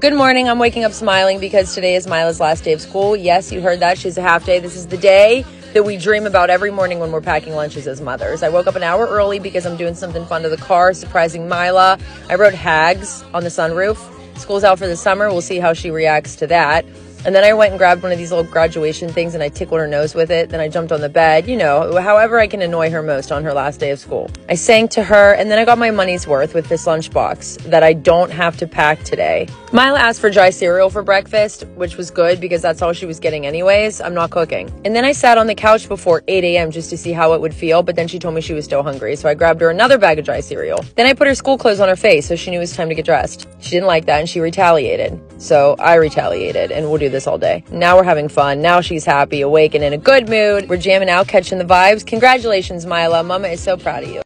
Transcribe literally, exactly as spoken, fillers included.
Good morning. I'm waking up smiling because today is Mila's last day of school. Yes, you heard that. She's a half day. This is the day that we dream about every morning when we're packing lunches as mothers. I woke up an hour early because I'm doing something fun to the car, surprising Mila. I wrote hags on the sunroof. School's out for the summer. We'll see how she reacts to that. And then I went and grabbed one of these little graduation things and I tickled her nose with it. Then I jumped on the bed, you know, however I can annoy her most on her last day of school. I sang to her and then I got my money's worth with this lunchbox that I don't have to pack today. Mila asked for dry cereal for breakfast, which was good because that's all she was getting anyways. I'm not cooking. And then I sat on the couch before eight a m just to see how it would feel. But then she told me she was still hungry. So I grabbed her another bag of dry cereal. Then I put her school clothes on her face so she knew it was time to get dressed. She didn't like that and she retaliated. So I retaliated and we'll do this all day. Now we're having fun. Now she's happy, awake, and in a good mood. We're jamming out, catching the vibes. Congratulations, Mila. Mama is so proud of you.